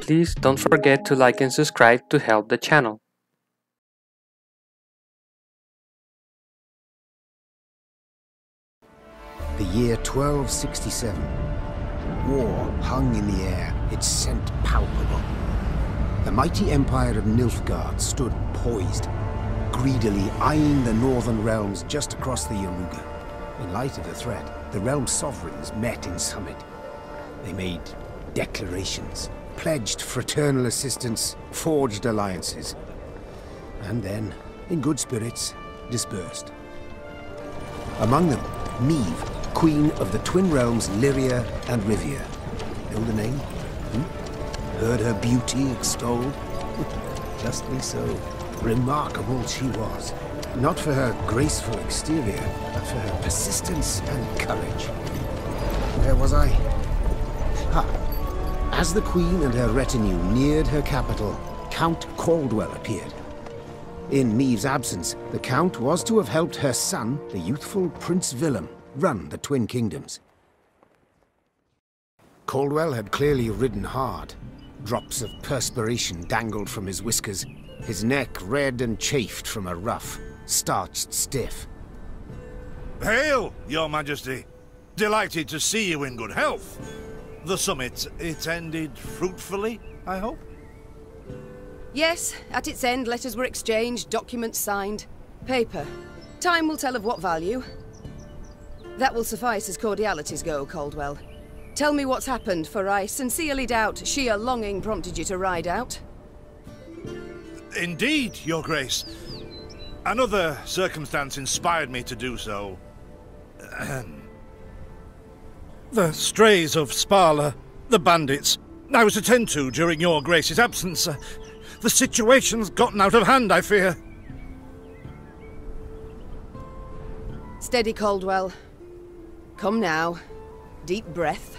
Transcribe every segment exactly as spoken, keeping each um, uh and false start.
Please don't forget to like and subscribe to help the channel. The year twelve sixty-seven. War hung in the air, its scent palpable. The mighty empire of Nilfgaard stood poised, greedily eyeing the northern realms just across the Yaruga. In light of the threat, the realm's sovereigns met in summit. They made declarations, pledged fraternal assistance, forged alliances, and then, in good spirits, dispersed. Among them, Meve, queen of the twin realms Lyria and Rivia. Know the name? Hmm? Heard her beauty extolled? Justly so. Remarkable she was. Not for her graceful exterior, but for her persistence and courage. Where was I? Ha! As the queen and her retinue neared her capital, Count Caldwell appeared. In Meve's absence, the Count was to have helped her son, the youthful Prince Willem, run the Twin Kingdoms. Caldwell had clearly ridden hard. Drops of perspiration dangled from his whiskers, his neck red and chafed from a rough, starched stiff. Hail, Your Majesty! Delighted to see you in good health. The summit, it ended fruitfully, I hope? Yes, at its end, letters were exchanged, documents signed. Paper. Time will tell of what value. That will suffice as cordialities go, Caldwell. Tell me what's happened, for I sincerely doubt sheer longing prompted you to ride out. Indeed, Your Grace. Another circumstance inspired me to do so. The strays of Spala, the bandits, I was to tend to during Your Grace's absence. The situation's gotten out of hand, I fear. Steady, Caldwell. Come now. Deep breath.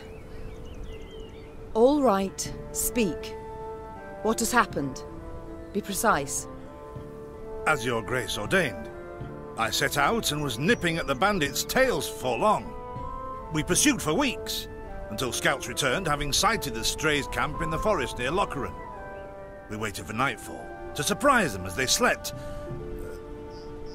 All right. Speak. What has happened? Be precise. As Your Grace ordained, I set out and was nipping at the bandits' tails for long. We pursued for weeks, until scouts returned, having sighted the strays' camp in the forest near Lochran. We waited for nightfall, to surprise them as they slept.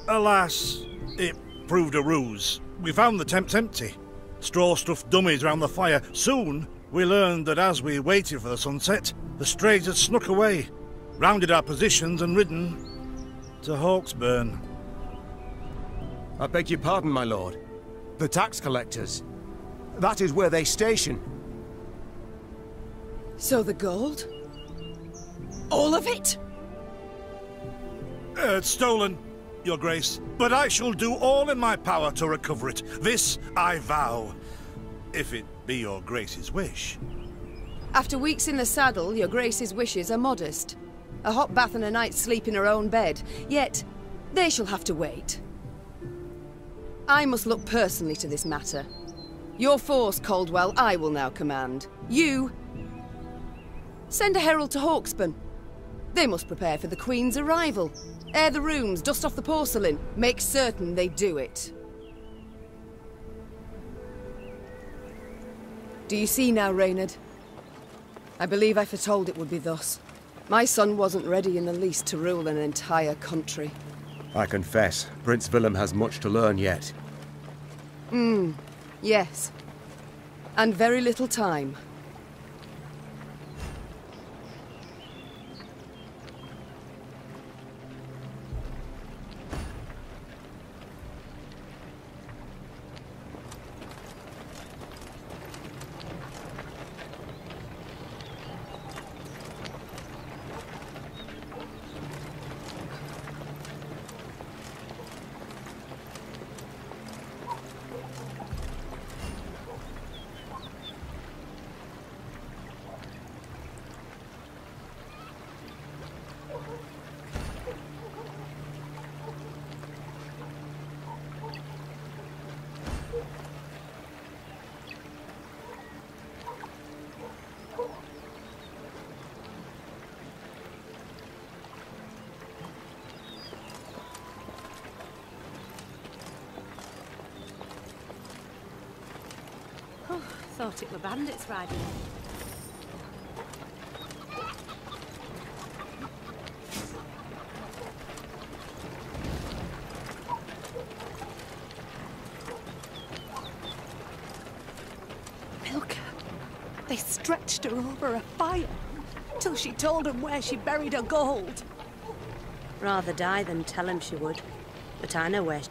Alas, it proved a ruse. We found the tents empty. Straw-stuffed dummies round the fire. Soon, we learned that as we waited for the sunset, the strays had snuck away, rounded our positions and ridden to Hawkesburn. I beg your pardon, my lord. The tax collectors. That is where they station. So the gold? All of it? Uh, it's stolen, Your Grace, but I shall do all in my power to recover it. This I vow, if it be Your Grace's wish. After weeks in the saddle, Your Grace's wishes are modest. A hot bath and a night's sleep in her own bed. Yet, they shall have to wait. I must look personally to this matter. Your force, Caldwell, I will now command. You, send a herald to Hawkesburn. They must prepare for the Queen's arrival. Air the rooms, dust off the porcelain, make certain they do it. Do you see now, Reynard? I believe I foretold it would be thus. My son wasn't ready in the least to rule an entire country. I confess, Prince Willem has much to learn yet. Hmm, yes. And very little time. Thought it were bandits riding. They stretched her over a fire till she told him where she buried her gold. Rather die than tell him she would, but I know where she...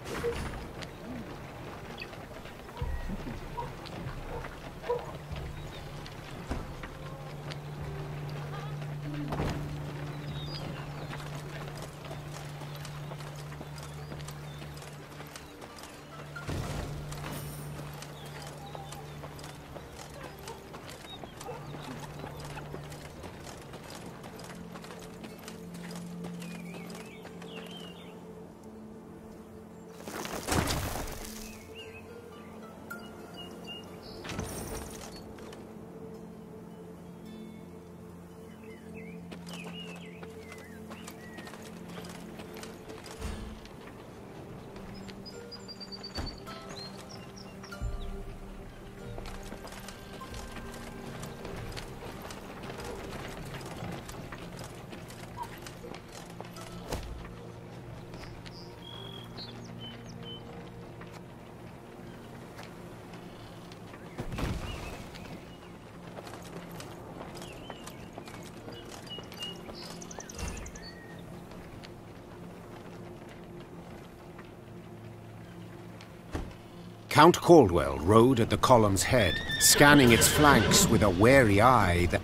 Count Caldwell rode at the column's head, scanning its flanks with a wary eye that...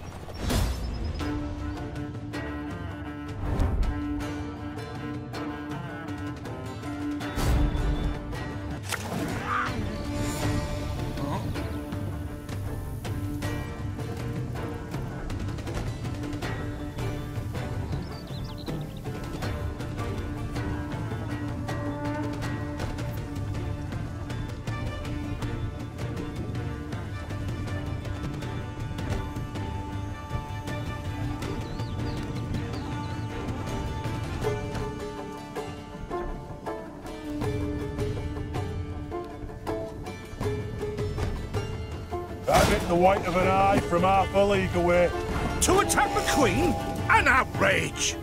The white of an eye from half a league away. To attack the Queen? An outrage!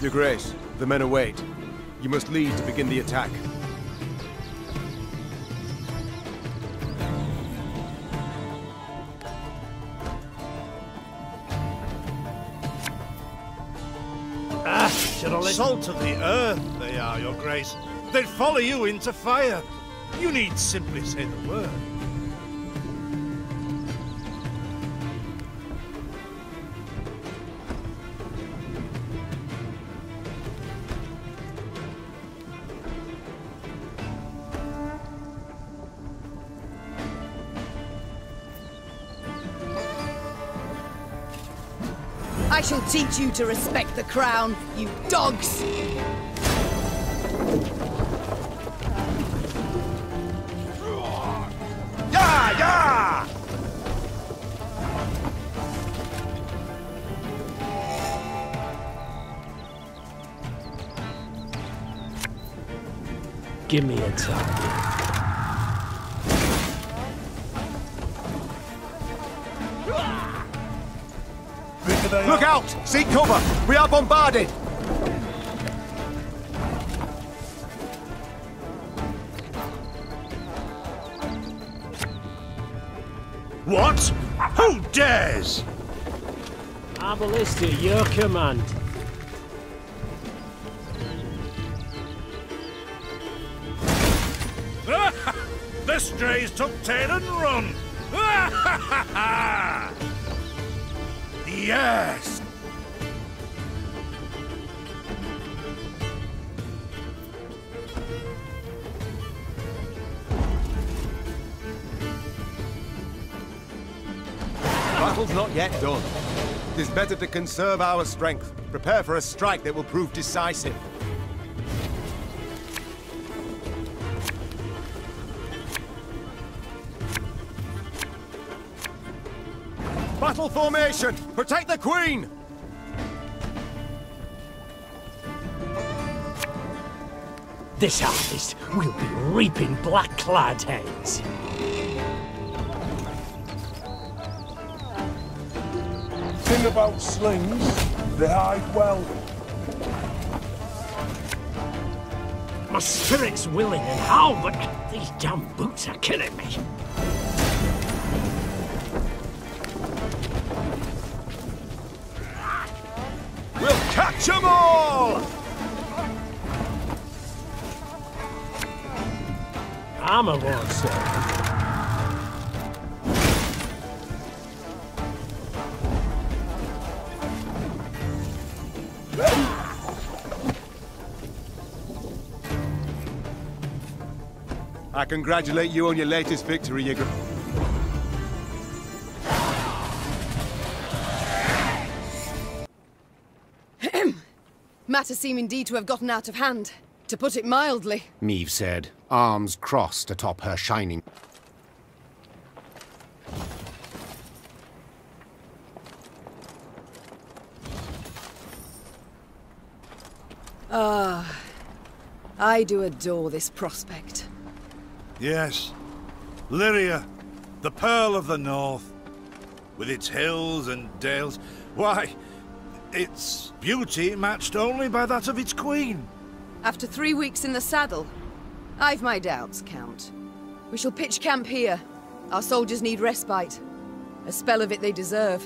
Your Grace, the men await. You must lead to begin the attack. Salt of the earth, they are, Your Grace. They'd follow you into fire. You need simply say the word. I shall teach you to respect the crown, you dogs! Yeah, yeah! Give me a time. Look out! Seek cover! We are bombarded! What? Who dares? Arbalist at your command. The strays took tail and run! Yes! Battle's not yet done. It is better to conserve our strength. Prepare for a strike that will prove decisive. Battle formation! Protect the Queen! This harvest will be reaping black-clad heads. thing about slings, they hide well. My spirit's willing and how, but these damn boots are killing me. We'll catch them all! I'm a lord, sir. I congratulate you on your latest victory, Yegar. Matters seem indeed to have gotten out of hand, to put it mildly. Meve said, arms crossed atop her shining. Ah, I do adore this prospect. Yes, Lyria, the pearl of the north, with its hills and dales, why, its beauty matched only by that of its queen. After three weeks in the saddle, I've my doubts, Count. We shall pitch camp here. Our soldiers need respite. A spell of it they deserve.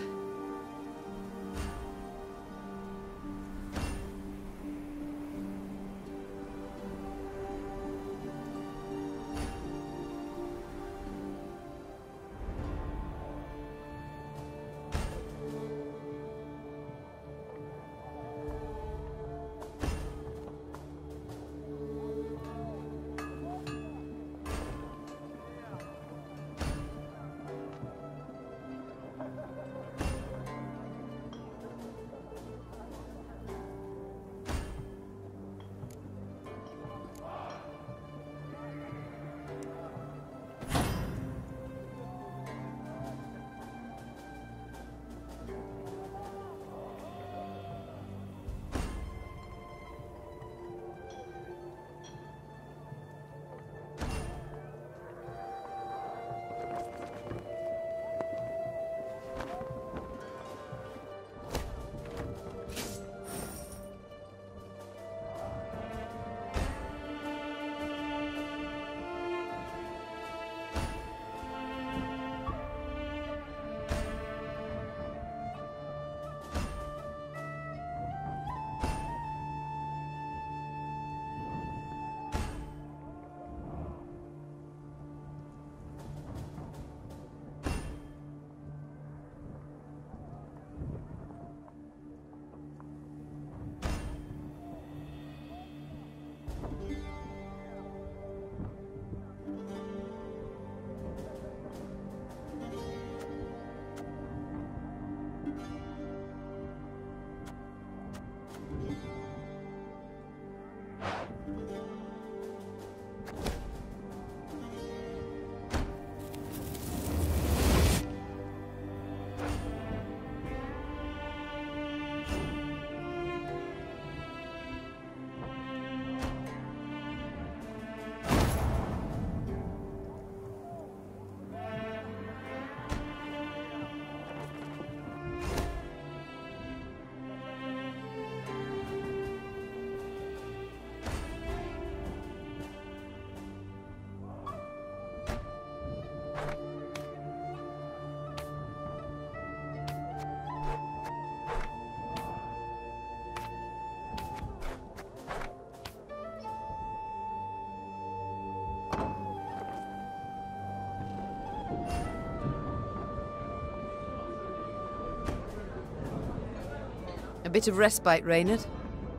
A bit of respite, Reynard?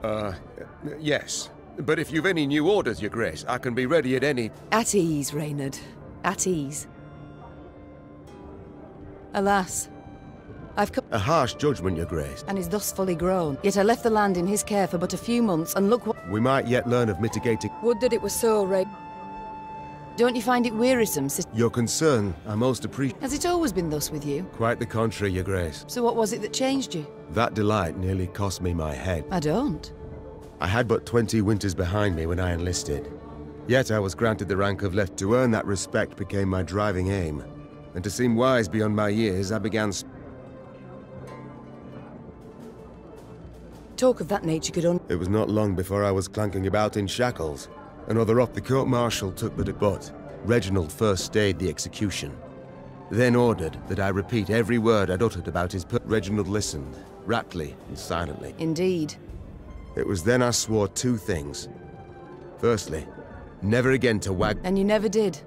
Uh, yes. But if you've any new orders, Your Grace, I can be ready at any... At ease, Reynard. At ease. Alas, I've come... A harsh judgment, Your Grace. And is thus fully grown. Yet I left the land in his care for but a few months, and look what... We might yet learn of mitigating... Would that it were so, Ray. Don't you find it wearisome, sister? Your concern, I most appreciate... Has it always been thus with you? Quite the contrary, Your Grace. So what was it that changed you? That delight nearly cost me my head. I don't. I had but twenty winters behind me when I enlisted. Yet I was granted the rank of lieutenant. To earn that respect became my driving aim. And to seem wise beyond my years, I began... talk of that nature could un- It was not long before I was clanking about in shackles. Another up the court-martial took the debut. Reginald first stayed the execution, then ordered that I repeat every word I'd uttered about his per- Reginald listened, raptly and silently. Indeed. It was then I swore two things. Firstly, never again to wag- And you never did.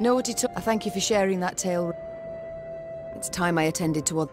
Know what he took- I thank you for sharing that tale. It's time I attended to other-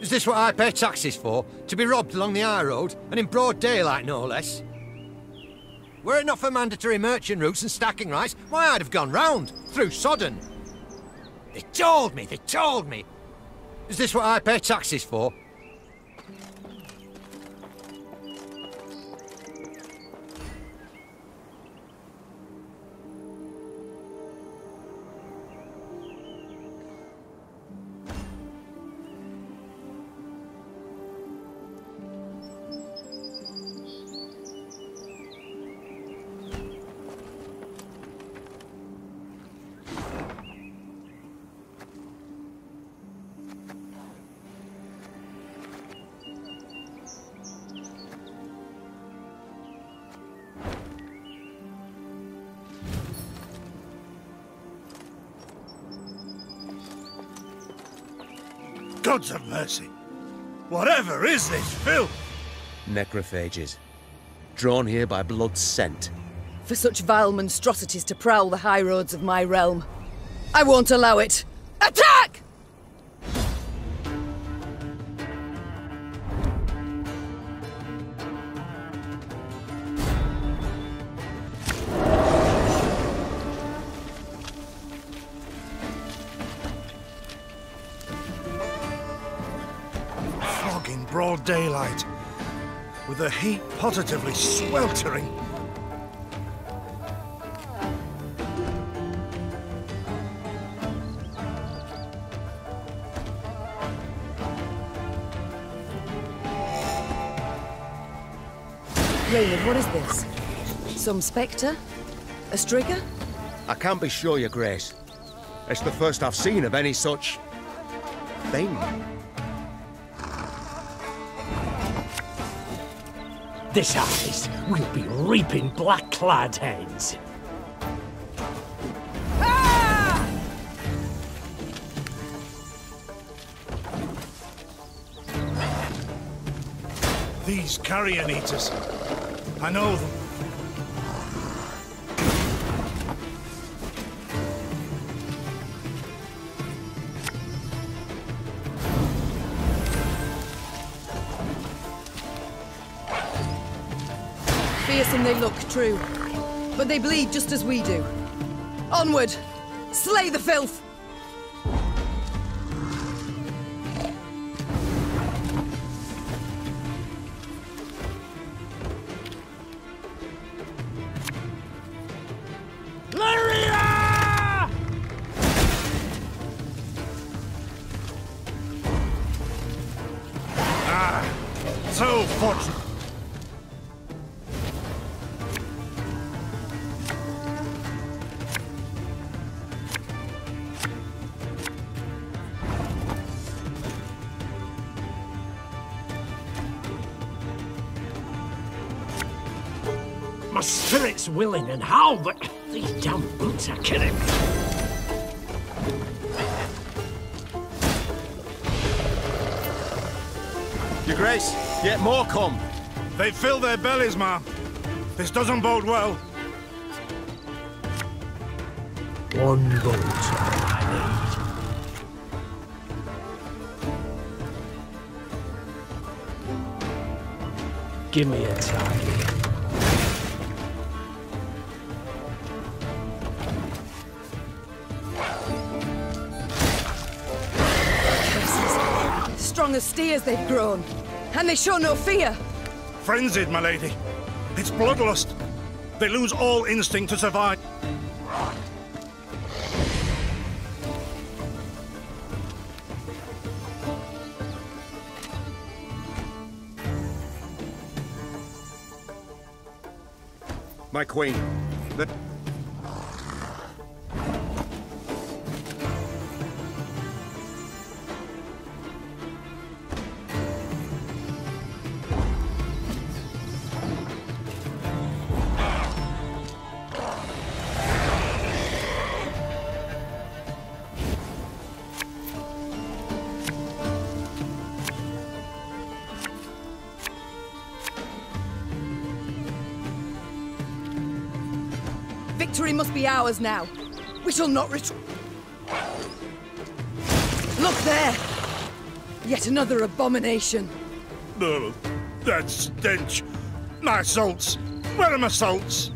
Is this what I pay taxes for? To be robbed along the high road, and in broad daylight no less? Were it not for mandatory merchant routes and stacking rights, why I'd have gone round, through Sodden. They told me, they told me! Is this what I pay taxes for? Gods of mercy! Whatever is this filth? Necrophages. Drawn here by blood's scent. For such vile monstrosities to prowl the high roads of my realm. I won't allow it! Attack! Daylight, with the heat positively sweltering. Reynard, what is this? Some spectre? A striga? I can't be sure, Your Grace. It's the first I've seen of any such thing. This harvest will be reaping black-clad heads. These carrion eaters. I know them. Fearsome they look, true. But they bleed just as we do. Onward! Slay the filth! My spirit's willing and how, but these damn boots are killing me. Your Grace, yet more come. They fill their bellies, ma'am. This doesn't bode well. One boat I need. Give me a target. The steers they've grown, and they show no fear. Frenzied, my lady. It's bloodlust. They lose all instinct to survive. My queen, the victory must be ours now. We shall not retreat. Look there! Yet another abomination. Oh, that stench. My salts. Where are my salts?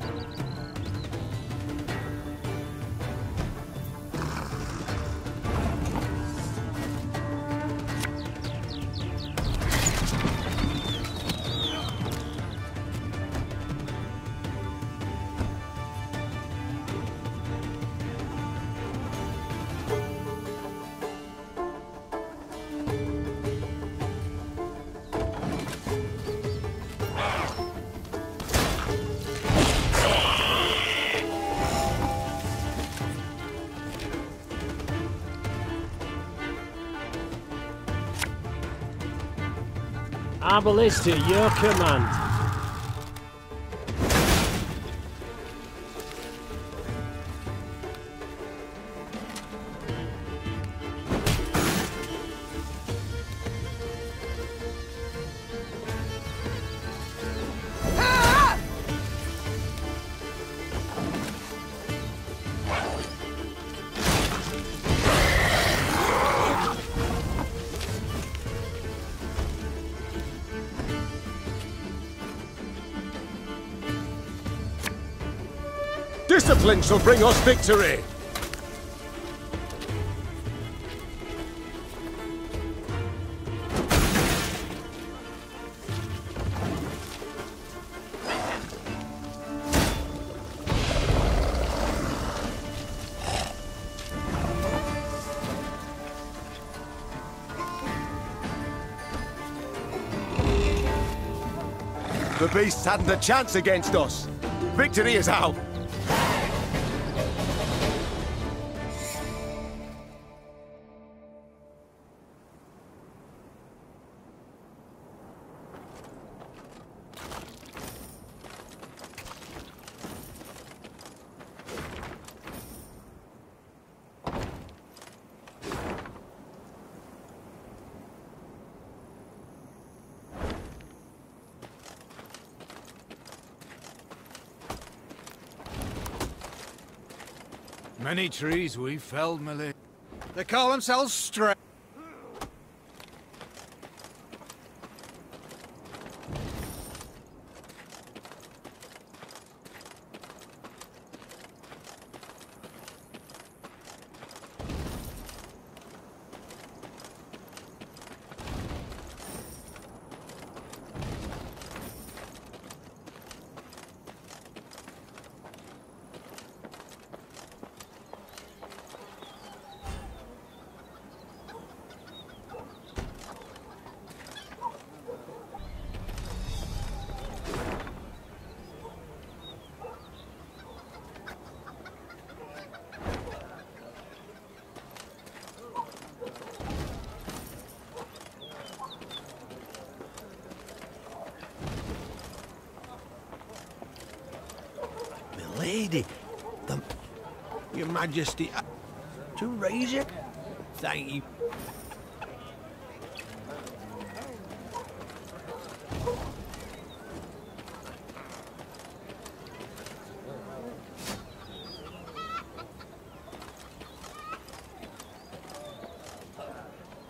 Arbalist at your command. Ah! Discipline shall bring us victory! The beasts hadn't a chance against us. Victory is out. Many trees we felled, Malik. They call themselves straight. Majesty, to raise it? Thank you.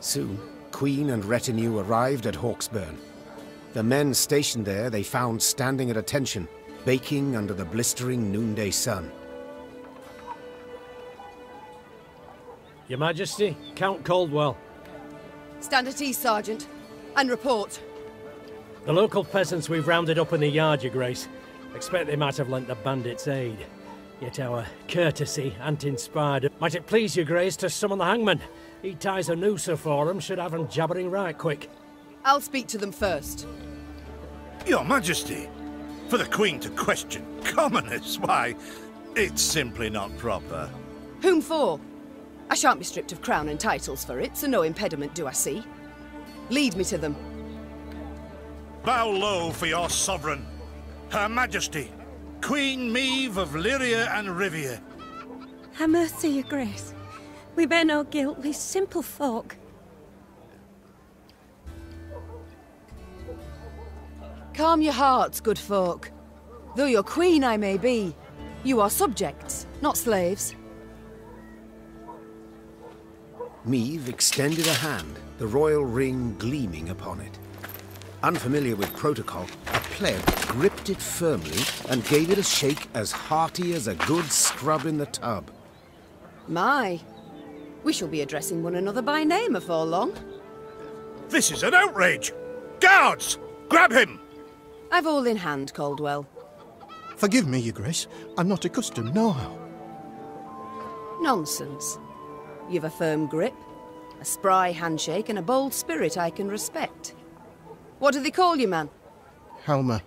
Soon, Queen and retinue arrived at Hawkesburn. The men stationed there they found standing at attention, baking under the blistering noonday sun. Your Majesty, Count Caldwell. Stand at ease, Sergeant, and report. The local peasants we've rounded up in the yard, Your Grace. Expect they might have lent the bandits aid. Yet our courtesy, ant-inspired, might it please Your Grace to summon the hangman. He ties a noose for him, should have him jabbering right quick. I'll speak to them first. Your Majesty, for the Queen to question commoners, why, it's simply not proper. Whom for? I shan't be stripped of crown and titles for it, so no impediment do I see. Lead me to them. Bow low for your sovereign, Her Majesty, Queen Meve of Lyria and Rivia. Have mercy, Your Grace. We bear no guilt, we simple folk. Calm your hearts, good folk. Though your queen I may be, you are subjects, not slaves. Meve extended a hand, the royal ring gleaming upon it. Unfamiliar with protocol, a pleb gripped it firmly and gave it a shake as hearty as a good scrub in the tub. My, we shall be addressing one another by name afore long. This is an outrage! Guards, grab him! I've all in hand, Caldwell. Forgive me, Your Grace. I'm not accustomed, no how. Nonsense. You've a firm grip, a spry handshake, and a bold spirit I can respect. What do they call you, man? Helmer,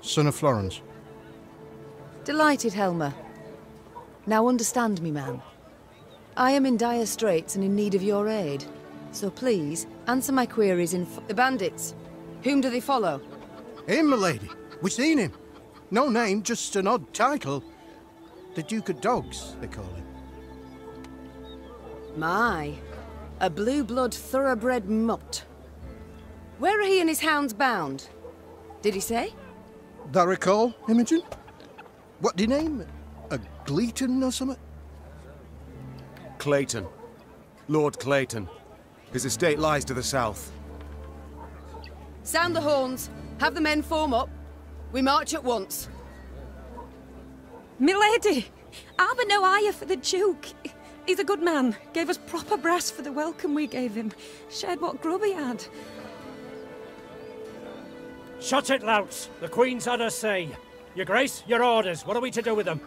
son of Florence. Delighted, Helmer. Now understand me, man. I am in dire straits and in need of your aid. So please, answer my queries in f- The bandits, whom do they follow? Him, my lady. We've seen him. No name, just an odd title. The Duke of Dogs, they call him. My, a blue-blood thoroughbred mutt. Where are he and his hounds bound? Did he say? That recall, Imogen? What do you name? A Gleaton or something? Clayton. Lord Clayton. His estate lies to the south. Sound the horns. Have the men form up. We march at once. Milady, I've no ire for the Duke. He's a good man, gave us proper brass for the welcome we gave him, shared what grub he had. Shut it, louts! The Queen's had her say. Your Grace, your orders, what are we to do with them?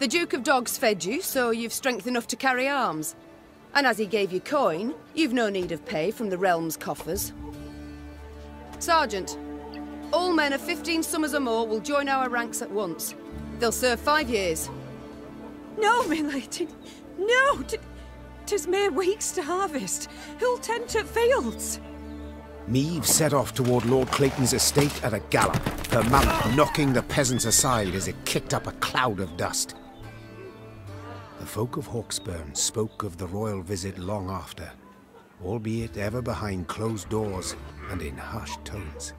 The Duke of Dogs fed you, so you've strength enough to carry arms. And as he gave you coin, you've no need of pay from the realm's coffers. Sergeant, all men of fifteen summers or more will join our ranks at once. They'll serve five years. No, milady, no! Tis mere weeks to harvest. Who'll tend to fields? Meve set off toward Lord Clayton's estate at a gallop, her mallet knocking the peasants aside as it kicked up a cloud of dust. The folk of Hawkesburn spoke of the royal visit long after, albeit ever behind closed doors and in hushed tones.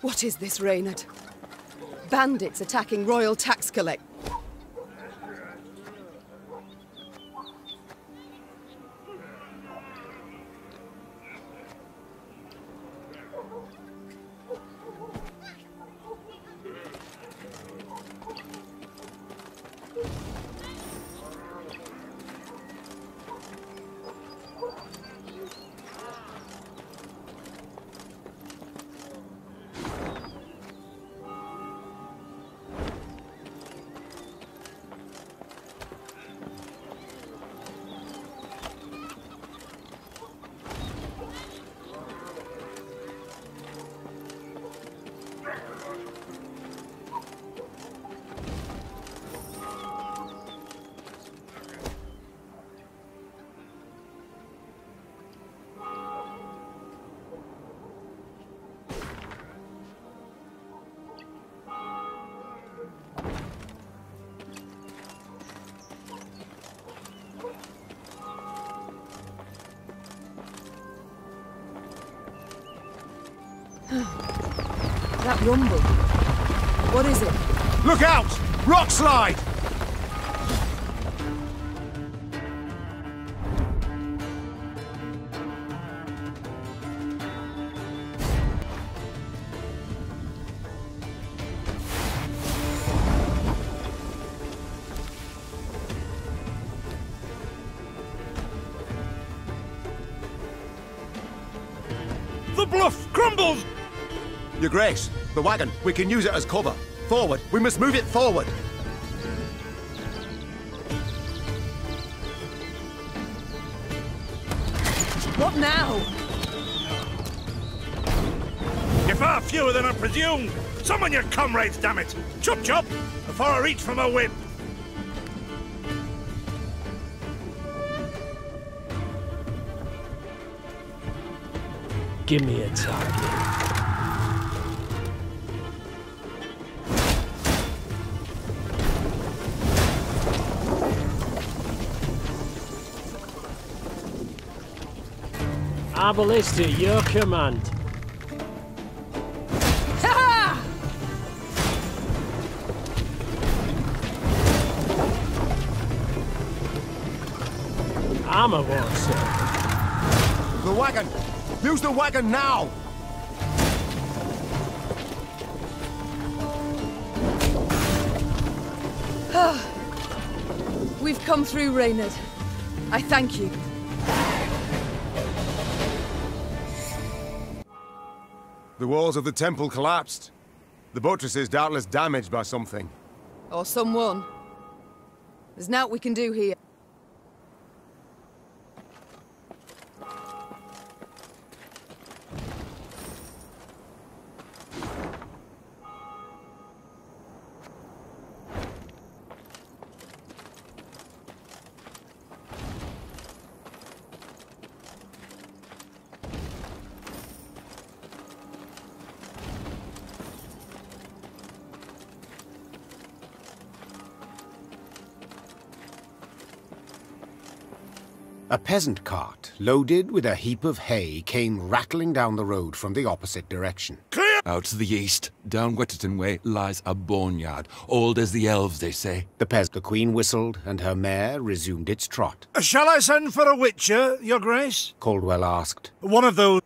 What is this, Reynard? Bandits attacking royal tax collectors. That rumble. What is it? Look out! Rock slide! The bluff crumbles! Your Grace, the wagon, we can use it as cover. Forward, we must move it forward. What now? You're far fewer than I presumed. Summon your comrades, damn it! Chop chop, before I reach for my whip. Give me a target. Arbalist at your command. Ha! I'm a war, sir. The wagon! Use the wagon now! We've come through, Reynard. I thank you. The walls of the temple collapsed. The buttress is doubtless damaged by something. Or someone. There's naught we can do here. A peasant cart, loaded with a heap of hay, came rattling down the road from the opposite direction. Clear! Out to the east, down Wetterton way, lies a boneyard, old as the elves, they say. The peasant, the queen whistled, and her mare resumed its trot. Shall I send for a witcher, your Grace? Caldwell asked. One of those...